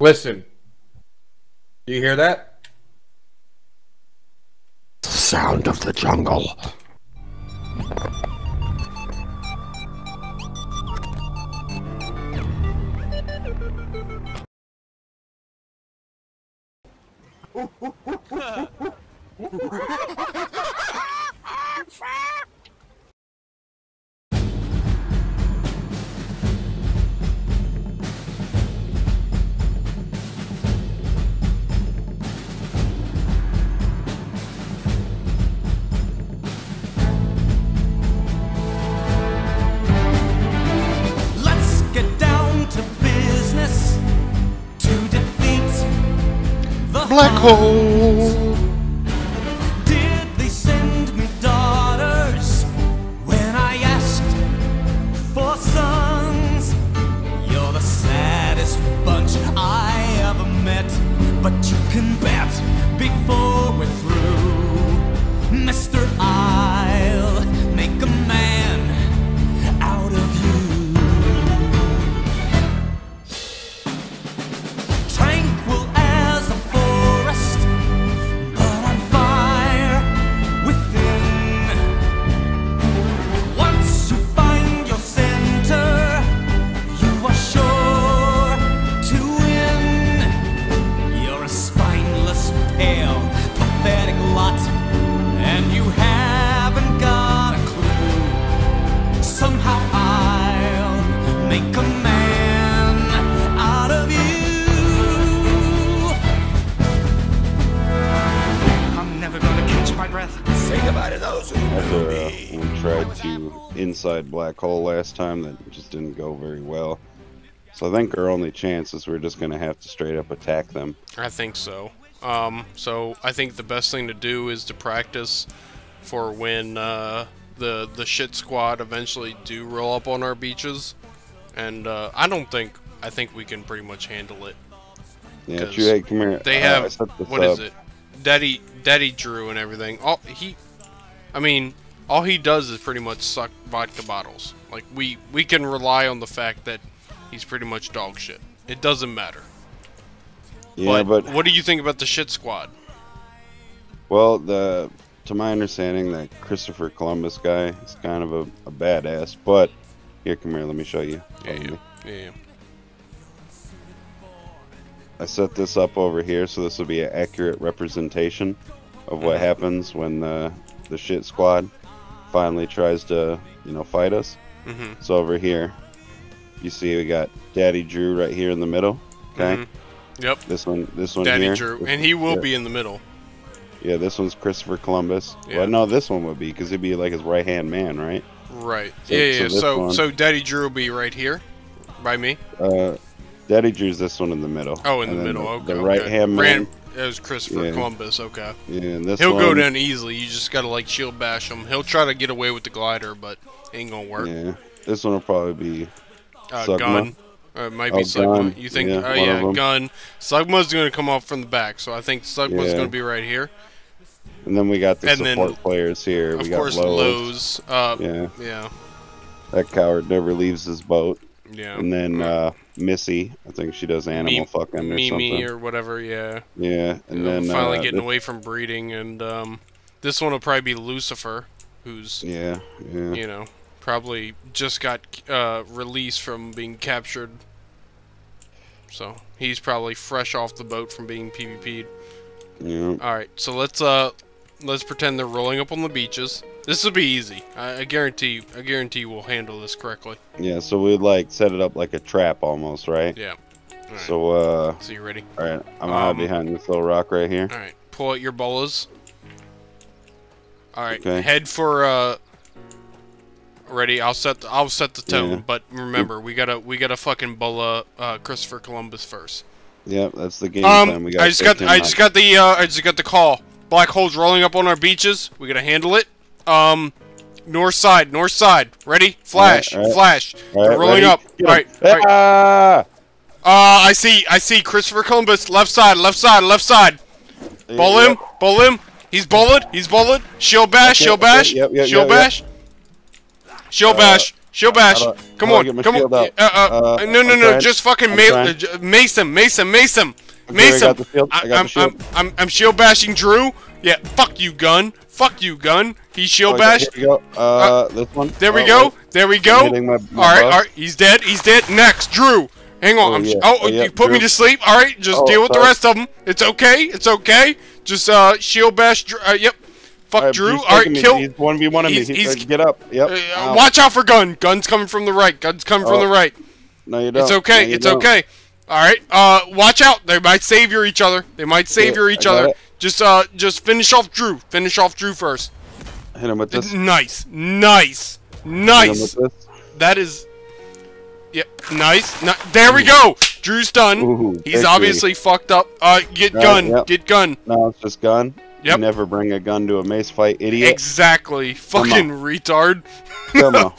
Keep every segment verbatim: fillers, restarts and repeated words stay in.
Listen. Do you hear that? The sound of the jungle. Black hole. Did they send me daughters when I asked for sons? You're the saddest bunch I ever met, but you can bet before we're through, Mister I'll make a man out of you. Tranquil as a but on fire within. Once you find your center, you are sure to win. You're a spineless, pale, pathetic lot, and you haven't got a clue. Somehow I'll make a man out of you. I'm never gonna catch my breath. Say goodbye to those who know me. We tried to inside Black Hole last time. That just didn't go very well. So I think our only chance is we're just going to have to straight up attack them. I think so. Um, so I think the best thing to do is to practice for when uh, the the shit squad eventually do roll up on our beaches. And uh, I don't think I think we can pretty much handle it. Yeah, 'cause true. Hey, come here. They have uh, what up. is it? Daddy Daddy Drew and everything. All he, I mean, all he does is pretty much suck vodka bottles. Like we we can rely on the fact that he's pretty much dog shit. It doesn't matter. Yeah, but, but what do you think about the shit squad? Well, the to my understanding, that Christopher Columbus guy is kind of a, a badass. But here, come here. Let me show you. Yeah, yeah, yeah, yeah. I set this up over here, so this will be an accurate representation of what happens when the the shit squad finally tries to, you know, fight us. Mm-hmm. So over here, you see we got Daddy Drew right here in the middle. Okay. Mm-hmm. Yep. This one, this one Daddy here. Daddy Drew, and he will yeah. be in the middle. Yeah, this one's Christopher Columbus. Yeah. Well, no, this one would be because he'd be like his right hand man, right? Right. So, yeah. yeah. So so, one, so Daddy Drew will be right here, by me. Uh. Daddy Drew's this one in the middle. Oh, in and the middle. The, okay. The right okay. hand man. That was Christopher yeah. Columbus. Okay. Yeah, and this He'll one, go down easily. You just gotta like shield bash him. He'll try to get away with the glider, but it ain't gonna work. Yeah. This one will probably be uh, Gun. Uh, it might oh, be Sugma. You think? Yeah, oh yeah, Gun. Sugma's gonna come up from the back, so I think Sugma's yeah. gonna be right here. And then we got the and support then, players here. Of we got course, Lowe's. Lowe's. Uh, yeah. Yeah. That coward never leaves his boat. Yeah. And then right. uh, Missy, I think she does animal Me fucking or Mimi something. Mimi or whatever, yeah. Yeah, and you know, then finally uh, getting away from breeding, and um, this one will probably be Lucifer, who's yeah, yeah. you know, probably just got uh, released from being captured. So he's probably fresh off the boat from being P V P'd. Yeah. All right, so let's uh, let's pretend they're rolling up on the beaches. This will be easy. I, I guarantee. I guarantee we'll handle this correctly. Yeah. So we'd like set it up like a trap almost, right? Yeah. Right. So. uh... So you ready? All right. I'm um, out behind this little rock right here. All right. Pull out your bolas. All right. Okay. Head for. uh... Ready? I'll set. The, I'll set the tone. Yeah. But remember, we gotta. We gotta fucking bola uh, Christopher Columbus first. Yep. Yeah, that's the game um, plan. We got. I just got. I just got the. Uh, I just got the call. Black hole's rolling up on our beaches. We gotta handle it. Um, north side, north side. Ready? Flash, all right, all right. flash. All right, rolling ready? up. All right, all right. Ah! Uh, I see, I see. Christopher Columbus, left side, left side, left side. Bowl him, bowl him. He's bowled, he's bowled. Shield bash, okay, shield bash, okay, yep, yep, shield yep, bash. Yep, yep. Shield bash, Shield bash. Come on. Come on. Uh, uh, uh, no, no, no. Just fucking mace him. Mace him. Mace him. Mace him. I'm, I'm, I'm, I'm shield bashing Drew. Yeah. Fuck you, Gun. Fuck you, Gun. He's shield bashed. Uh, this one. There we go. There we go. All right. All right. He's dead. He's dead. Next, Drew. Hang on. I'm, oh, you put me to sleep. All right. Just deal with the rest of them. It's okay. It's okay. Just uh, shield bash. Uh, yep. Fuck all right, Drew. Alright, kill. He's one v one on me. He's, he's, he's, get up. Yep. Uh, watch out for Gun. Gun's coming from the right. Gun's coming oh. from the right. No, you don't. It's okay. No, you it's don't. okay. Alright. Uh, watch out. They might savior each other. They might savior yeah, each other. It. Just uh, just finish off Drew. Finish off Drew first. Hit him with this. Nice. Nice. Nice. That is... Yep. Nice. No, there we go. Drew's done. Ooh, he's victory. obviously fucked up. Uh, Get no, Gun. Yep. Get Gun. No, it's just Gun. Yep. Never bring a gun to a mace fight, idiot. Exactly. Fucking retard. Come on.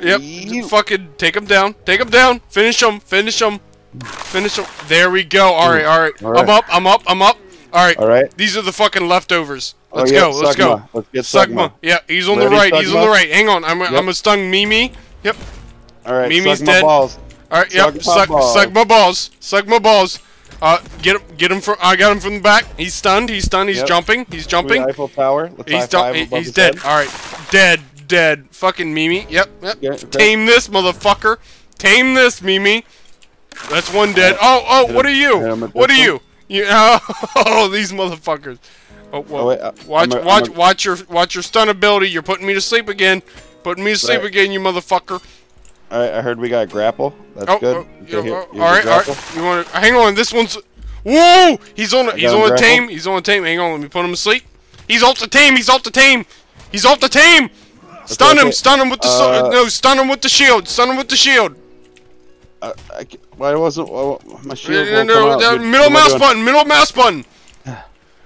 Yep. You. Fucking take him down. Take him down. Finish him. Finish him. Finish him. There we go. All right. All right. All right. I'm up. I'm up. I'm up. All right. All right. These are the fucking leftovers. Let's oh, yeah. go. Let's Sugma. go. Let's get Sugma. Sugma. Yeah. He's on Ready, the right. Sugma? He's on the right. Hang on. I'm a, yep. I'm a stung Mimi. Yep. All right. Mimi's Sugma dead. Balls. All right. Yep. Sugma Suck, balls. Sugma balls. Sugma balls. Uh, get him, get him from, I got him from the back. He's stunned, he's stunned, he's yep. jumping, he's jumping. Eiffel Tower. He's, he, he's dead, alright. Dead, dead. Fucking Mimi, yep, yep. Yeah, okay. Tame this, motherfucker. Tame this, Mimi. That's one dead. Oh, oh, hit what him. are you? What are you? you uh, oh, these motherfuckers. Oh, well, oh, wait, uh, watch, a, watch, a... watch your, watch your stun ability. You're putting me to sleep again. Putting me to sleep right. again, you motherfucker. Alright, I heard we got a grapple. That's oh, good. Oh, yeah, alright, alright. You want to hang on? This one's. Whoa! He's on. A, he's on a tame. He's on a tame. Hang on. Let me put him to sleep. He's off the tame. He's off the tame. He's off the tame. Stun okay, him. Okay. Stun him with the. Uh, no. Stun him with the shield. Stun him with the shield. I, I, why wasn't uh, my shield? No, no, no, no middle mouse button. Middle mouse button.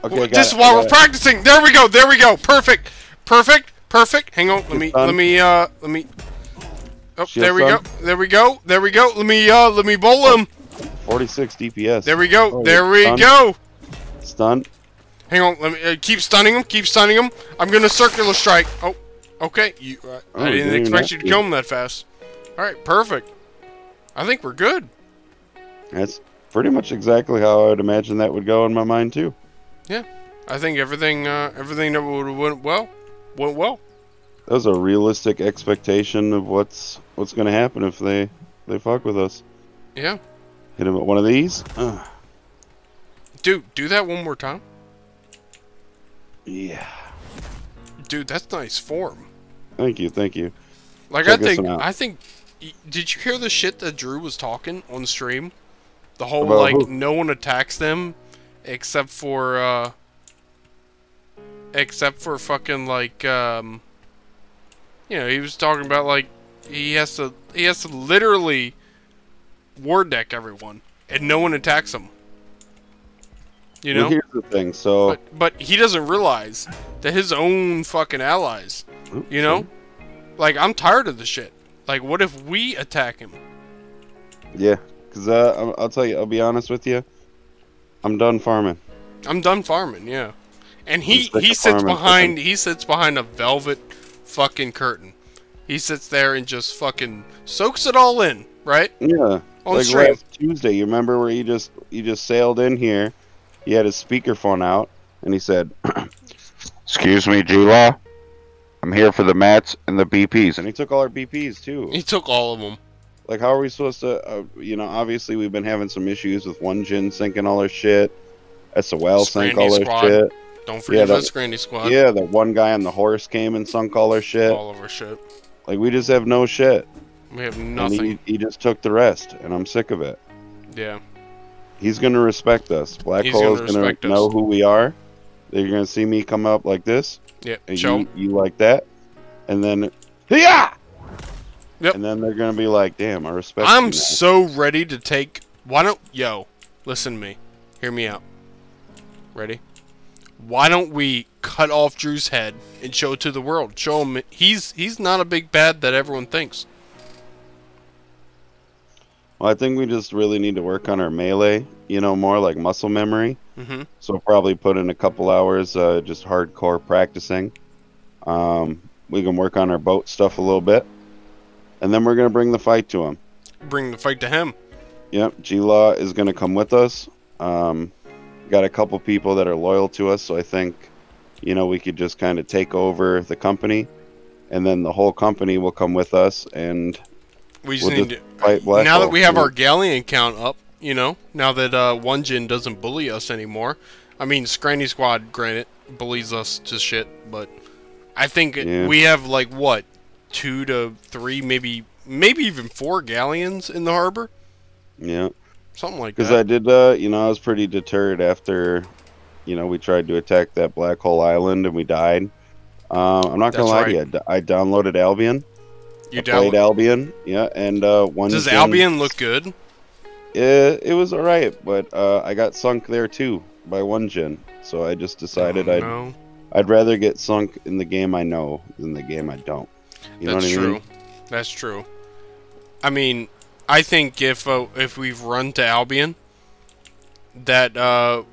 Okay. This is why we're practicing. There we go. There we go. Perfect. Perfect. Perfect. Hang on. Let me. Let me. Uh. Let me. Oh, there we go. There we go. There we go. Let me uh let me bowl him. forty-six D P S. There we go. There we go. Stun. Hang on. Let me uh, keep stunning him. Keep stunning him. I'm going to circular strike. Oh. Okay. You uh, oh, I didn't expect you to kill him that fast. All right, perfect. I think we're good. That's pretty much exactly how I would imagine that would go in my mind too. Yeah. I think everything uh everything that would went well went well. That was a realistic expectation of what's what's gonna happen if they they fuck with us. Yeah. Hit him at one of these. Ugh. Dude, do that one more time. Yeah. Dude, that's nice form. Thank you, thank you. Like Check I think, I think. Did you hear the shit that Drew was talking on the stream? The whole About like who? no one attacks them, except for uh, except for fucking like um. You know, he was talking about like he has to he has to literally war deck everyone, and no one attacks him. You know. Well, here's the thing. So, but, but he doesn't realize that his own fucking allies. Oops. You know, like I'm tired of the shit. Like, what if we attack him? Yeah, because uh, I'll tell you, I'll be honest with you, I'm done farming. I'm done farming. Yeah, and he he sits behind he sits behind a velvet. fucking curtain. He sits there and just fucking soaks it all in, right? Yeah. On like right Tuesday, you remember where he just he just sailed in here, he had his speakerphone out, and he said, "Excuse me, G-Law, I'm here for the mats and the B Ps." And he took all our B Ps, too. He took all of them. Like, how are we supposed to, uh, you know, obviously we've been having some issues with One Gin sinking all our shit, S O L sank all our shit. Don't forget yeah, the Scrandy Squad. Yeah, the one guy on the horse came and sunk all our shit. All of our shit. Like, we just have no shit. We have nothing. And he, he just took the rest, and I'm sick of it. Yeah. He's going to respect us. Black He's Hole gonna is going to know us. who we are. They're going to see me come up like this. Yeah, and you, you like that. And then, yeah. Yep. And then they're going to be like, damn, I respect I'm you. I'm so ready to take... Why don't... Yo, listen to me. Hear me out. Ready? Why don't we cut off Drew's head and show it to the world? Show him he's he's not a big bad that everyone thinks. Well, I think we just really need to work on our melee, you know, more like muscle memory. Mm-hmm. So probably put in a couple hours uh, just hardcore practicing. Um, we can work on our boat stuff a little bit. and then we're going to bring the fight to him. Bring the fight to him. Yep, G-Law is going to come with us. Um, got a couple people that are loyal to us, so I think, you know, we could just kind of take over the company, and then the whole company will come with us, and we just we'll need just to fight Black now Hole. That we have yeah. our galleon count up. You know, now that uh, One Gin doesn't bully us anymore. I mean, Scrandy Squad, granted, bullies us to shit, but I think yeah. we have like what two to three, maybe maybe even four galleons in the harbor. Yeah, something like that. Because I did, uh, you know, I was pretty deterred after, you know, we tried to attack that Black Hole Island and we died. Uh, I'm not gonna That's lie right. to you, I downloaded Albion. You I downloaded played Albion, yeah, and uh, One Does Gin... Albion look good? It, it was alright, but uh, I got sunk there too by One Gin, so I just decided oh, no. I'd I'd rather get sunk in the game I know than the game I don't. You That's know what true. I mean? That's true. I mean, I think if uh, if we've run to Albion, that uh,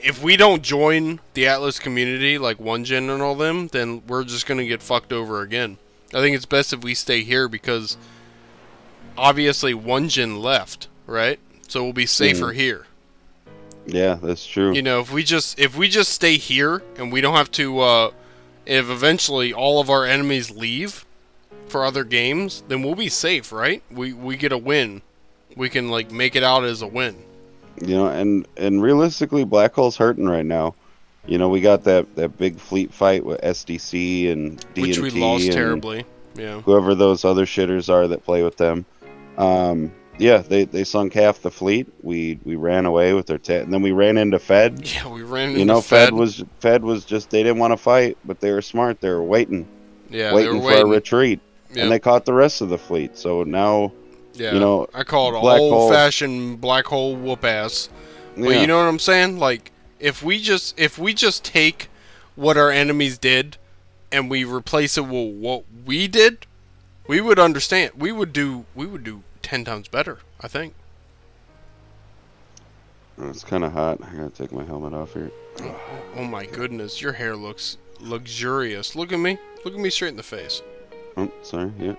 if we don't join the Atlas community like One Gin and all them, then we're just gonna get fucked over again. I think it's best if we stay here because obviously One Gin left, right? So we'll be safer mm. here. Yeah, that's true. You know, if we just if we just stay here and we don't have to, uh, if eventually all of our enemies leave for other games, then we'll be safe, right? We we get a win. We can like make it out as a win. You know, and and realistically, Black Hole's hurting right now. You know, we got that that big fleet fight with S D C and D and T, which we lost terribly. Yeah. Whoever those other shitters are that play with them. Um. Yeah, they, they sunk half the fleet. We we ran away with their ta and then we ran into Fed. Yeah, we ran into Fed. You know, Fed. Fed was Fed was just they didn't want to fight, but they were smart. They were waiting, yeah, waiting they were for waiting. a retreat, yep. and they caught the rest of the fleet. So now, yeah, you know, I call it Black old fashioned Black Hole whoop ass. But yeah. you know what I'm saying? Like if we just if we just take what our enemies did and we replace it with what we did, we would understand. We would do. We would do. ten times better, I think. Oh, it's kind of hot. I gotta take my helmet off here. Oh, oh my goodness, your hair looks luxurious. Look at me. Look at me straight in the face. Oh, sorry, yeah.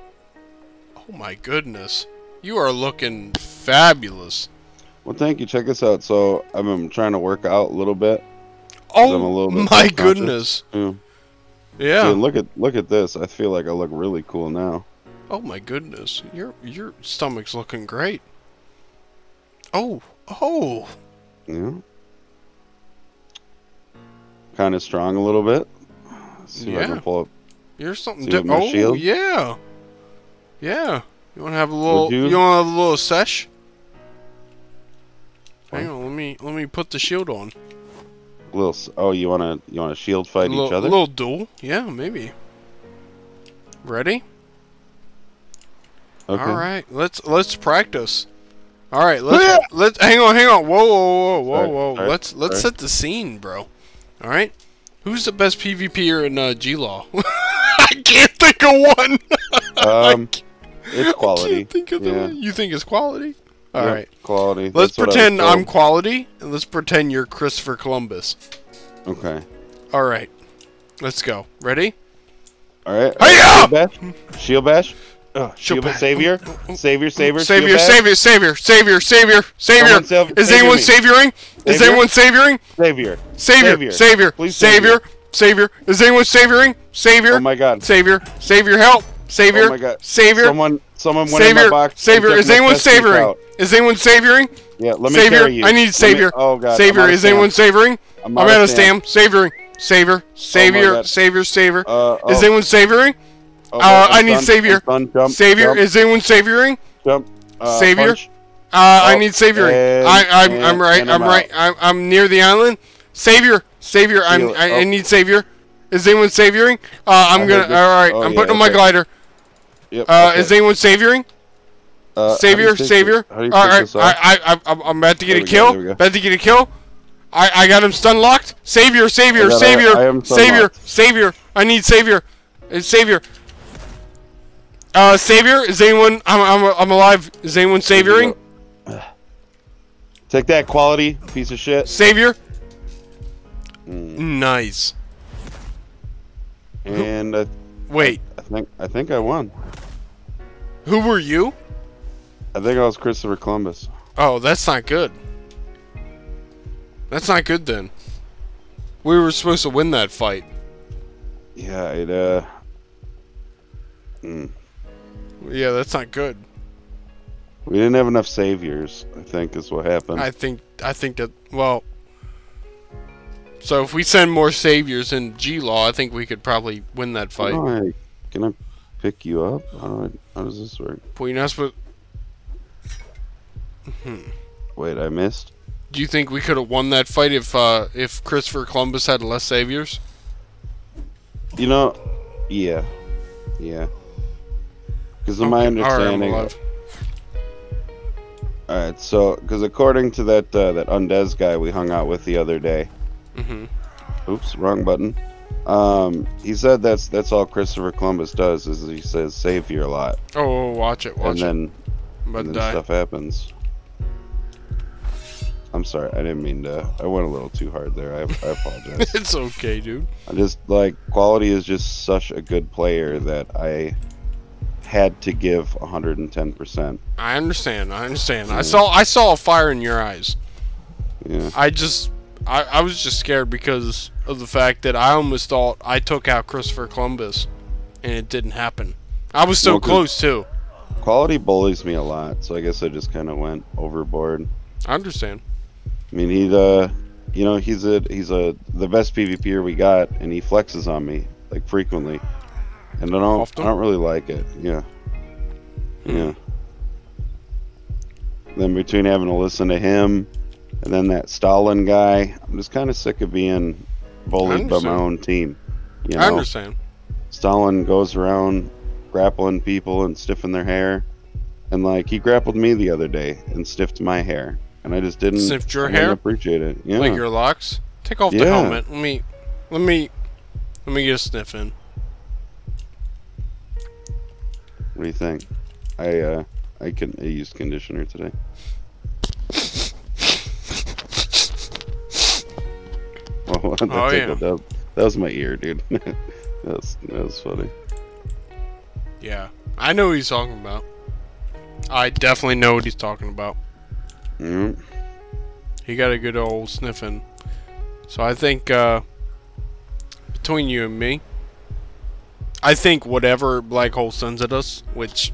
Oh my goodness. You are looking fabulous. Well, thank you. Check this out. So, I've been trying to work out a little bit. Oh, I'm a little bit my goodness. Yeah. yeah. Dude, look at look at this. I feel like I look really cool now. Oh my goodness, your your stomach's looking great. Oh, oh. Yeah. Kind of strong a little bit. Let's see yeah. if I can pull up. You're something different. Oh shield. yeah. Yeah. You want to have a little? You, you want to have a little sesh? Hang on, let me let me put the shield on. A little. Oh, you want to you want to shield fight little, each other? A little duel. Yeah, maybe. Ready? Okay. All right, let's let's practice. All right, let's let's hang on, hang on. Whoa, whoa, whoa, whoa, sorry, whoa. Sorry, let's let's sorry. set the scene, bro. All right, who's the best PvPer in uh, G-Law? I can't think of one. um, it's quality. I can't think of yeah. the you think it's quality? All yep, right, quality. Let's That's pretend I'm quality, and let's pretend you're Christopher Columbus. Okay. All right, let's go. Ready? All right. All right. Shield bash. Shield bash. Oh, shield bash. Savior, savior, savior, savior, savior, savior, savior, savior, savior. Savior. Is anyone savioring? Is anyone savioring? Savior, savior, savior, savior, savior. Is anyone savioring? Savior. Oh my God. Savior, savior, help. Savior. Oh my God. Savior. Someone, someone went in my box. Savior. Is anyone savioring? Is anyone savioring? Yeah. Let me carry you. I need savior. Oh God. Savior. Is anyone savioring? I'm out of stamp. Savioring. Savior. Savior. Savior. Savior. Is anyone savioring? Oh, uh, I need done, savior. Done, jump, savior, jump. Is anyone savioring? Jump. Uh, savior. Punch. Uh, oh, I need savioring. And, I, I'm, and, I'm right. I'm out. right. I'm, I'm near the island. Savior, savior. I'm, oh. I, I need savior. Is anyone savioring? Uh, I'm I gonna. All right. Oh, I'm yeah, putting okay. on my glider. Yep. Uh, okay. Is anyone savioring? Uh, savior, savior. All right. I, I, I, I'm about to get there a kill. Go, about to get a kill. I, I got him stun locked. Savior, savior, savior, I, savior, savior. I need savior. It's savior. Uh, savior, is anyone? I'm I'm I'm alive. Is anyone savioring? Take that, quality piece of shit. Savior. Mm. Nice. And I, wait. I think I think I won. Who were you? I think I was Christopher Columbus. Oh, that's not good. That's not good then. We were supposed to win that fight. Yeah, it, uh... Mm. Yeah, that's not good. We didn't have enough saviors, I think is what happened. I think, I think that, well... So if we send more saviors in G-Law, I think we could probably win that fight. Can I, can I pick you up? How, do I, how does this work? Well, you're not supposed... Hmm. Wait, I missed? Do you think we could have won that fight if uh, if Christopher Columbus had less saviors? You know, yeah. Yeah. Because of okay. my understanding... Alright, all right, so, because according to that, uh, that Undez guy we hung out with the other day... Mm-hmm. Oops, wrong button. Um, he said that's that's all Christopher Columbus does, is he says save you a lot. Oh, watch it, watch and then, it. But and then stuff happens. I'm sorry, I didn't mean to. I went a little too hard there. I, I apologize. It's okay, dude. I just, like, Quality is just such a good player that I had to give one hundred ten percent. I understand. I understand. Yeah. I saw I saw a fire in your eyes. Yeah. I just, I, I was just scared because of the fact that I almost thought I took out Christopher Columbus, and it didn't happen. I was so no, close, too. Quality bullies me a lot, so I guess I just kind of went overboard. I understand. I mean, he, uh, you know, he's a, he's a, the best PvPer we got, and he flexes on me, like, frequently. And I don't, Often? I don't really like it, yeah. Hmm. Yeah. Then between having to listen to him, and then that Stalin guy, I'm just kind of sick of being bullied by my own team. You know? I understand. Stalin goes around grappling people and stiffing their hair. And, like, he grappled me the other day and stiffed my hair. And I just didn't, Sniffed your I hair? didn't appreciate it. Yeah. Like your locks? Take off yeah. the helmet. Let me, let me, let me get a sniff in. What do you think? I, uh, I, can, I used conditioner today. Oh, that, oh, yeah. that, that was my ear, dude. that, was, that was funny. Yeah. I know what he's talking about. I definitely know what he's talking about. Mm-hmm. He got a good old sniffing. So I think, uh, between you and me, I think whatever Black Hole sends at us, which,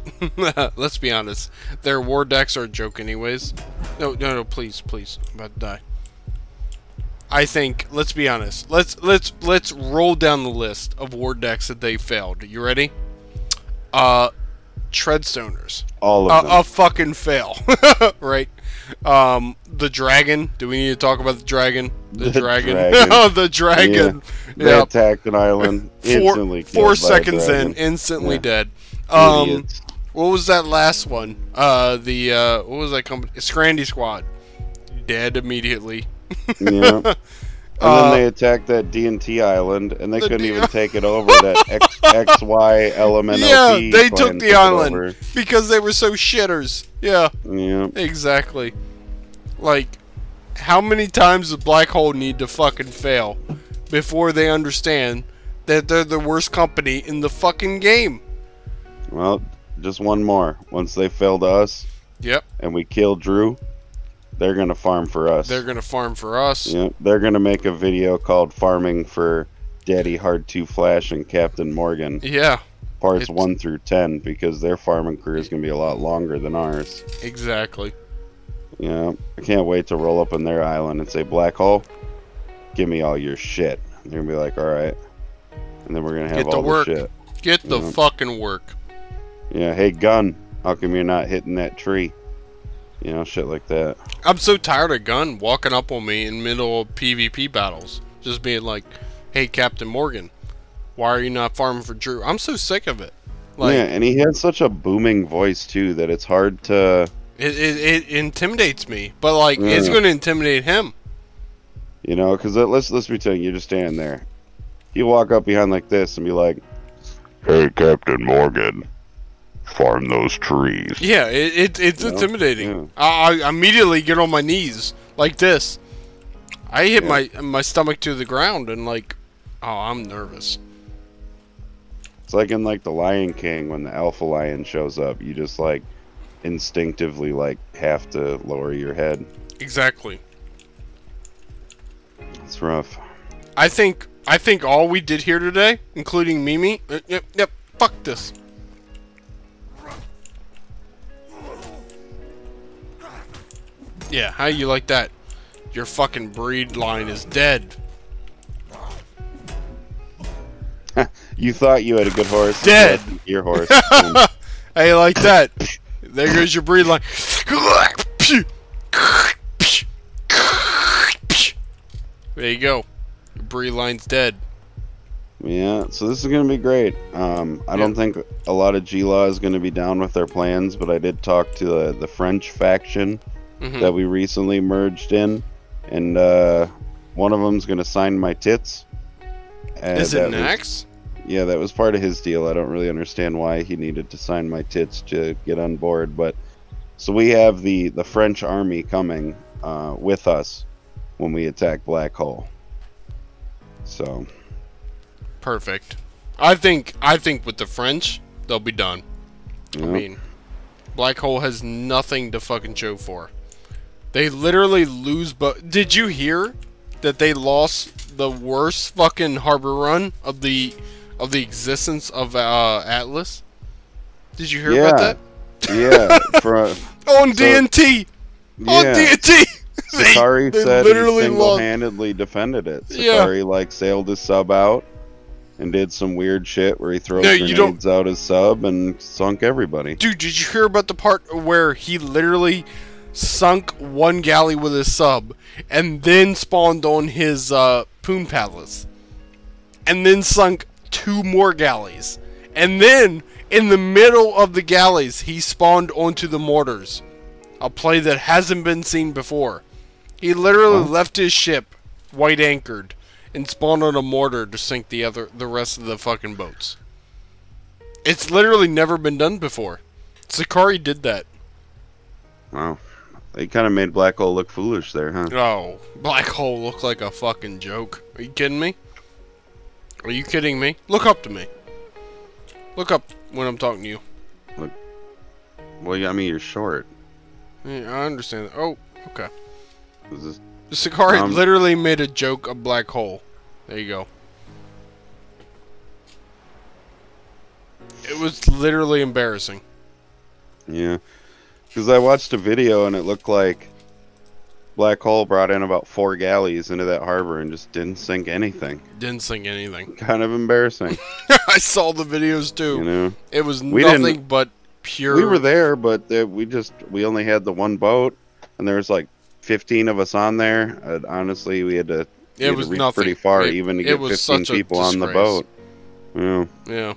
let's be honest, their war decks are a joke anyways. No, no, no, please, please. I'm about to die. I think, let's be honest, let's, let's, let's roll down the list of war decks that they failed. You ready? Uh... Treadstoners. All of them. A, a fucking fail. Right? Um, the Dragon. Do we need to talk about the Dragon? The, the Dragon. dragon. Oh, the Dragon. Yeah. They yep. attacked an island. Instantly four, four seconds in. Instantly yeah. dead. Um, Idiots. What was that last one? Uh, the, uh, what was that company? Scrandy Squad. Dead immediately. Yeah. And uh, then they attacked that D and T island, and they the couldn't D even take it over, that X, XY element. Yeah, they took the took island because they were so shitters. Yeah, yeah, exactly. Like, how many times does Black Hole need to fucking fail before they understand that they're the worst company in the fucking game? Well, just one more. Once they fail to us, yep, and we kill Drew, they're going to farm for us. They're going to farm for us. Yeah, they're going to make a video called Farming for Daddy Hard two Flash and Captain Morgan. Yeah. Parts it's... one through ten, because their farming career is going to be a lot longer than ours. Exactly. Yeah. I can't wait to roll up on their island and say, Black Hole, give me all your shit. And they're going to be like, all right. And then we're going to have all the shit. Get the yeah. fucking work. Yeah. Hey, Gun, how come you're not hitting that tree? You know, shit like that. I'm so tired of Gun walking up on me in middle of PvP battles. Just being like, hey, Captain Morgan, why are you not farming for Drew? I'm so sick of it. Like, yeah, and he has such a booming voice, too, that it's hard to... It, it, it intimidates me. But, like, yeah. it's going to intimidate him. You know, because let's, let's be telling you, you're just standing there. You walk up behind like this and be like, hey, Captain Morgan, farm those trees. Yeah, it, it it's you know? intimidating. Yeah. I, I immediately get on my knees like this. I hit yeah. my my stomach to the ground and like, oh, I'm nervous. It's like in like the Lion King when the alpha lion shows up, you just like instinctively like have to lower your head. Exactly. It's rough. I think I think all we did here today, including Mimi, uh, yep, yep, fuck this. Yeah, how you like that? Your fucking breed line is dead. You thought you had a good horse. Dead. Your horse. Hey, like that. There goes your breed line. There you go. Your breed line's dead. Yeah, so this is going to be great. Um, I yeah. don't think a lot of G-Law is going to be down with their plans, but I did talk to the, the French faction mm-hmm. that we recently merged in, and uh, one of them's going to sign my tits. Uh, is it Nax? Yeah, that was part of his deal. I don't really understand why he needed to sign my tits to get on board, but so we have the the French army coming uh, with us when we attack Black Hole. So perfect. I think I think with the French they'll be done. Yep. I mean, Black Hole has nothing to fucking show for. They literally lose. But did you hear that they lost the worst fucking harbor run of the of the existence of uh, Atlas? Did you hear yeah. about that? Yeah. For, uh, on D N T. So, on yeah. D N T. Sakari they, they said literally he single-handedly lost. defended it. Sakari yeah. like sailed his sub out and did some weird shit where he throws no, grenades out his sub and sunk everybody. Dude, did you hear about the part where he literally sunk one galley with his sub and then spawned on his uh, Poon Palace and then sunk two more galleys, and then in the middle of the galleys he spawned onto the mortars, a play that hasn't been seen before. He literally oh. left his ship white anchored and spawned on a mortar to sink the other the rest of the fucking boats. It's literally never been done before. Sakari did that. Wow, they kind of made Black Hole look foolish there, huh? Oh, Black Hole looked like a fucking joke. Are you kidding me? Are you kidding me? Look up to me. Look up when I'm talking to you. Look. Well, yeah, I mean, you're short. Yeah, I understand. Oh, okay. This... Sakari um... literally made a joke of Black Hole. There you go. It was literally embarrassing. Yeah. Because I watched a video and it looked like Black Hole brought in about four galleys into that harbor and just didn't sink anything. Didn't sink anything. Kind of embarrassing. I saw the videos too. You know, it was we nothing but pure. We were there, but they, we just we only had the one boat, and there was like fifteen of us on there. And honestly, we had to. It had was to reach nothing. Pretty far, it, even to get fifteen people on the boat. Yeah. Yeah.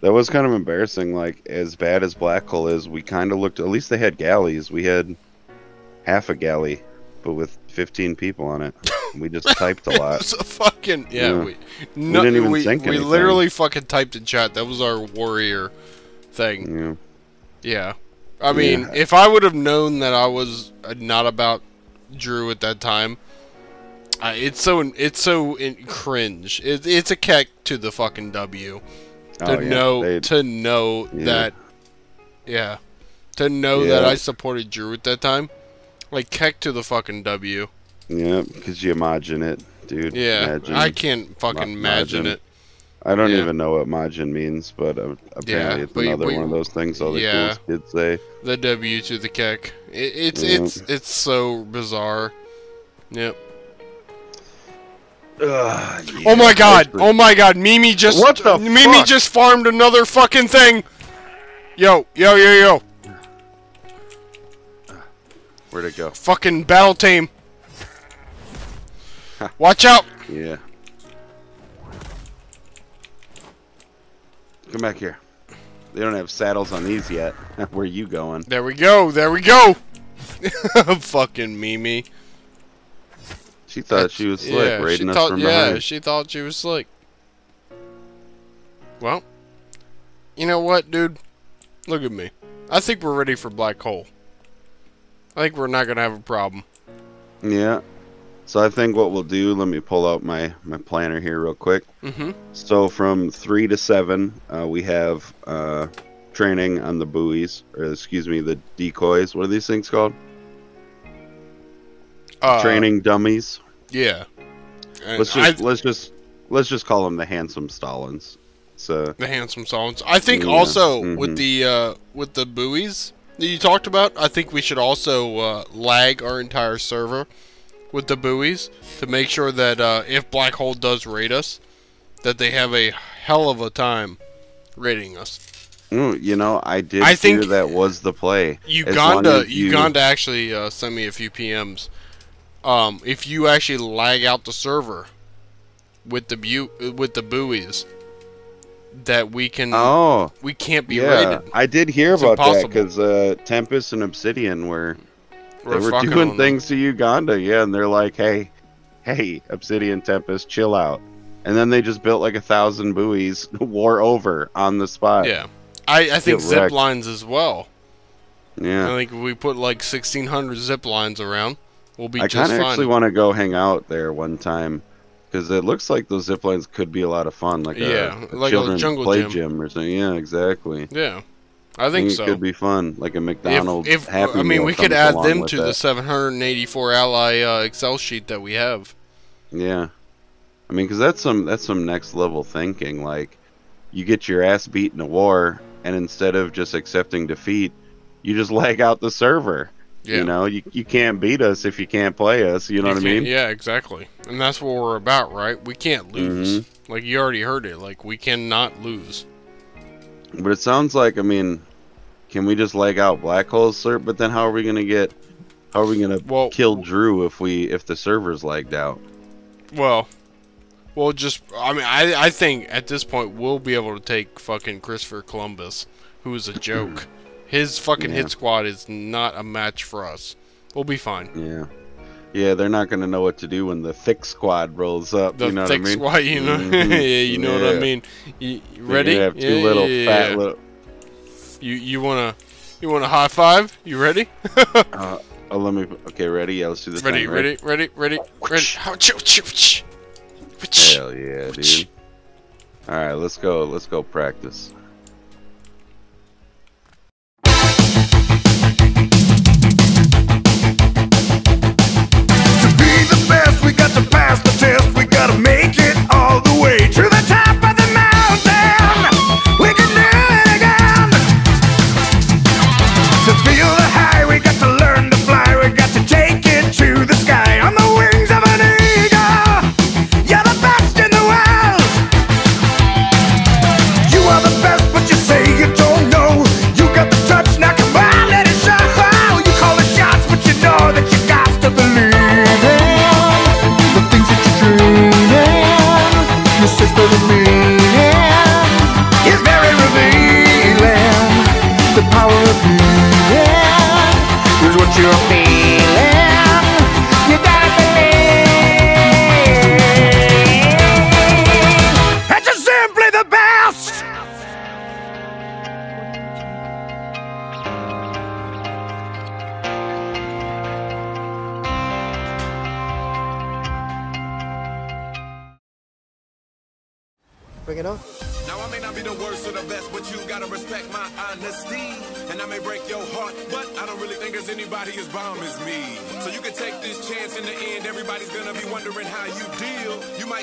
That was kind of embarrassing. Like, as bad as Black Hole is, we kind of looked. At least they had galleys. We had half a galley, but with fifteen people on it. We just typed a lot. It was a fucking yeah. yeah. We, no, we didn't even we, think we anything. literally fucking typed in chat. That was our warrior thing. Yeah. Yeah. I mean, yeah. if I would have known that I was not about Drew at that time, uh, it's so it's so in cringe. It, it's a keck to the fucking W. To oh, yeah. know They'd... to know yeah. that yeah. To know yeah. that I supported Drew at that time. Like, keck to the fucking W. Yeah, because you imagine it, dude. Yeah, imagine. I can't fucking Ma imagine it. I don't yeah. even know what majin means, but uh, apparently yeah, it's but, another but, one of those things all the yeah. cool kids say. The W to the keck. It, it's yeah. it's it's so bizarre. Yep. Ugh, yeah, oh my god! Oh my god! Mimi just what the Mimi fuck? just farmed another fucking thing. Yo yo yo yo. Where'd it go? Fucking battle team. Watch out! Yeah. Come back here. They don't have saddles on these yet. Where are you going? There we go. There we go. Fucking Mimi. She thought That's, she was slick, yeah, raiding us thought, from behind. Yeah, she thought she was slick. Well, you know what, dude? Look at me. I think we're ready for Black Hole. I think we're not going to have a problem. Yeah. So I think what we'll do, let me pull out my, my planner here real quick. Mm-hmm. So from three to seven, uh, we have uh, training on the buoys, or excuse me, the decoys. What are these things called? Uh, training dummies. Yeah. Let's just I've... let's just let's just call them the handsome Stalins. So the handsome Stalins. I think yeah. also mm-hmm. with the uh, with the buoys that you talked about, I think we should also uh, lag our entire server with the buoys to make sure that uh, if Black Hole does raid us, that they have a hell of a time raiding us. Mm, you know, I did I think hear that was the play. Uganda, you... Uganda actually uh, sent me a few P Ms. Um, if you actually lag out the server with the bu with the buoys, that we can oh we can't be yeah. raided. I did hear it's about impossible. that because uh, Tempest and Obsidian were we're they were doing things them. to Uganda, yeah, and they're like, hey, hey, Obsidian, Tempest, chill out, and then they just built like a thousand buoys, war over on the spot. Yeah, I I think zip lines as well. Yeah, I think if we put like sixteen hundred zip lines around. We'll be I kind of actually want to go hang out there one time because it looks like those zip lines could be a lot of fun, like yeah, a, a like children's a jungle play gym. gym or something. Yeah, exactly. Yeah, I think, I think so. It could be fun, like a McDonald's. If, if Happy I mean, Meal we could add them to that. the seven hundred eighty-four ally uh, Excel sheet that we have. Yeah, I mean, because that's some that's some next level thinking. Like, you get your ass beat in a war, and instead of just accepting defeat, you just lag out the server. Yeah. You know, you, you can't beat us if you can't play us, you know you what I mean? Yeah, exactly. And that's what we're about, right? We can't lose. Mm-hmm. Like, you already heard it. Like, we cannot lose. But it sounds like, I mean, can we just leg out Black Hole, sir? But then how are we going to get, how are we going to well, kill Drew if we, if the server's lagged out? Well, well, just, I mean, I, I think at this point we'll be able to take fucking Christopher Columbus, who is a joke. His fucking yeah. hit squad is not a match for us. We'll be fine. Yeah, yeah, they're not gonna know what to do when the thick squad rolls up. The you know thick what I mean? squad, you know, mm-hmm. yeah, you know yeah. what I mean. You, you ready? You have two yeah, little yeah, fat yeah. little. You you wanna you wanna high five? You ready? uh, oh, let me. Okay, ready? Yeah, let's do this. Ready, time, ready, right? ready, ready, ready. Hell yeah, dude! All right, let's go. Let's go practice.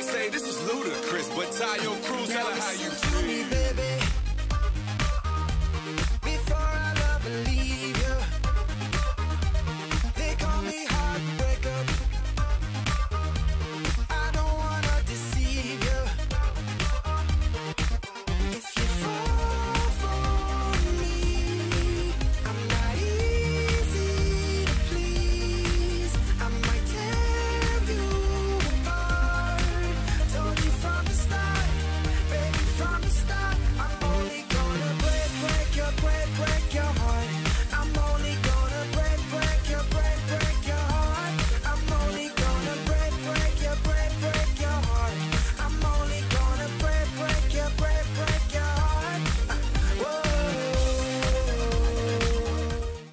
Say this is ludicrous, but tie your crew, tell her how you feel.